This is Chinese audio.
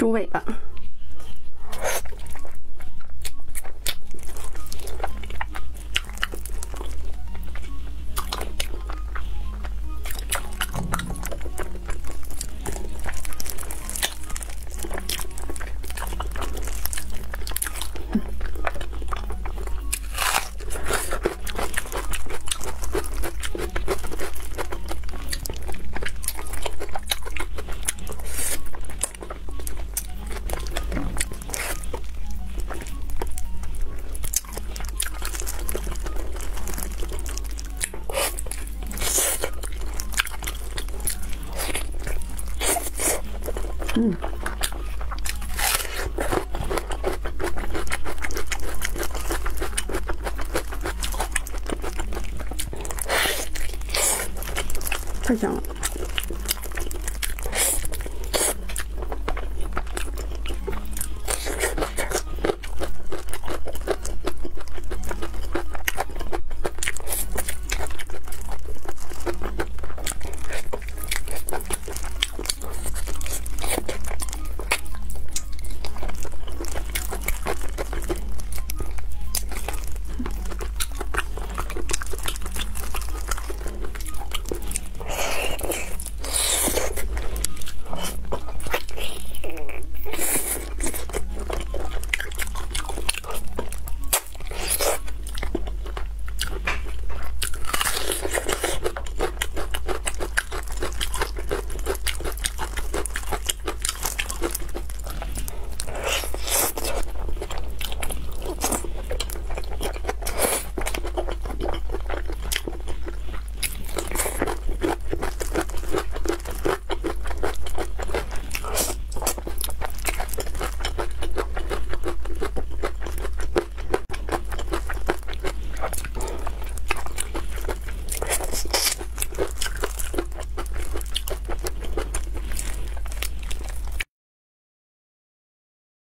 猪尾巴。太香了。